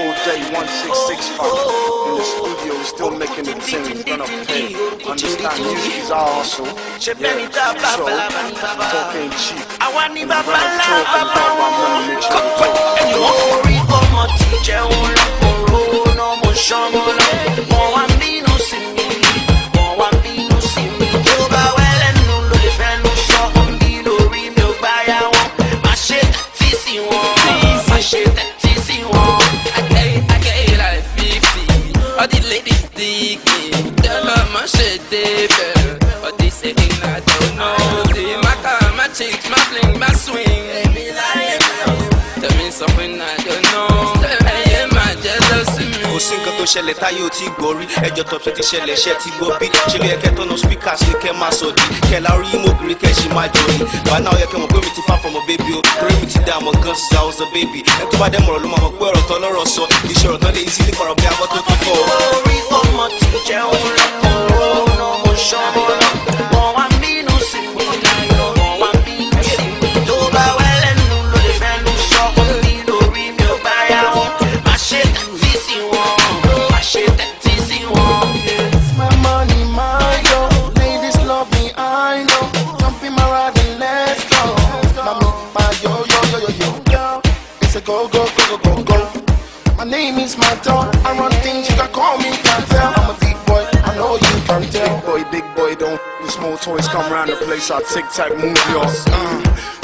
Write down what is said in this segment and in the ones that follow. whole day, 166 Family. In the studio, we're still making the tunes, none of pain. Understand, music is our hustle. Yeah, so, talk ain't cheap. And when I talk, I'm gonna make you talk. All the ladies dig me, tell her my shit devil. All they saying I don't know, see my car, my chicks, my fling, my swing. Tell me something I don't know, I am my jealousy. Nkan tó ṣẹlẹ̀ táyé ò tí gbọ́ rí, ẹjọ́ top ṣe ti ṣẹlẹ̀ ṣe ti gbọ́ bí. Ṣé ló yẹ kẹ́ tọ́nà speakers ni kẹ́ máa sọ di? Kẹ́ la orí ìmọ̀gìrì kẹ́ ṣì máa jọ ni. Bàbá náà yẹ kẹ́ mọ̀ pé mi ti far from a baby o. Torí mi ti dá àmọ̀ gan since I was a baby. Ẹ tó bá dẹ̀ mọ̀rọ̀ ló máa mọ̀ pé ọ̀rọ̀ tán lọ́rọ̀ sọ. Kì í ṣe ọ̀rọ̀ tán lè easy kọ̀rọ̀ bí abọ́ tó tún fọ́. Orí ọmọ ti jẹun lọ́kọ̀ọ́ go, go, go, go, go, go. My name is Mattel. I run things you can call me Mattel. I'm a big boy, I know you can tell. Big boy, don't the small toys come round the place. I tic-tac move yours.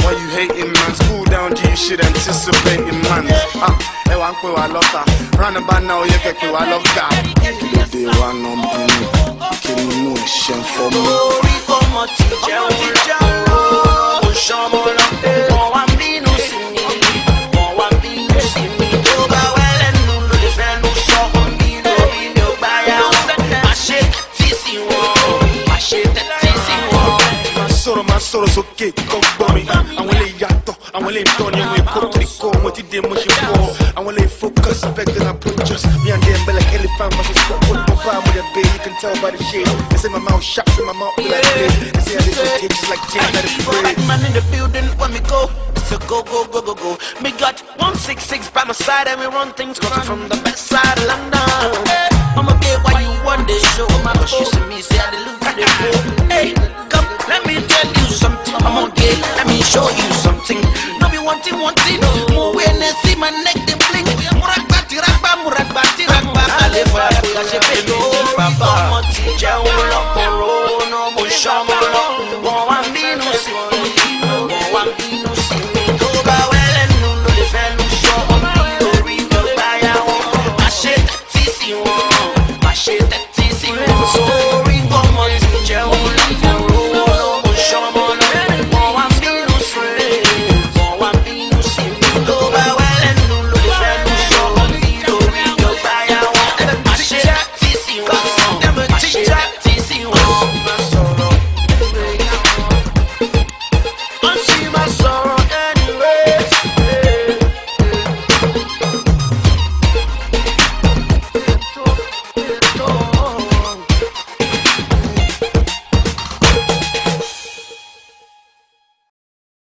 Why you hating, man? Cool down, G, you should anticipate it, man. I love that. Round about now, you can kill, I love that. They run on me, give me more shame for me. Soros okay, come for me. I will lay yato, I will lay Tony, I will come to the core, what did they much for? I will lay focus, back then I put just me and them, but like elephant, my sister, put my palm with a bay, you can tell by the shade. They say my mouth sharp, in my mouth like this. They say I didn't take just like James, that is great. Black man in the building, when we go, it's a go, go, go, go, go. Me got 166 by my side, and we run things, coming from the best side of London. Hey, I'm a gay, why you want this show? Oh my gosh, you see me, say I didn't look at it. Hey, come, let me tell you. I'm okay, let me show you something. No be wanting more when I see my neck they blink. Murakbati rakba, murakbati rakba. Aleva, kashe pelo, papa. Moti jawo, loporo, no mo shawo.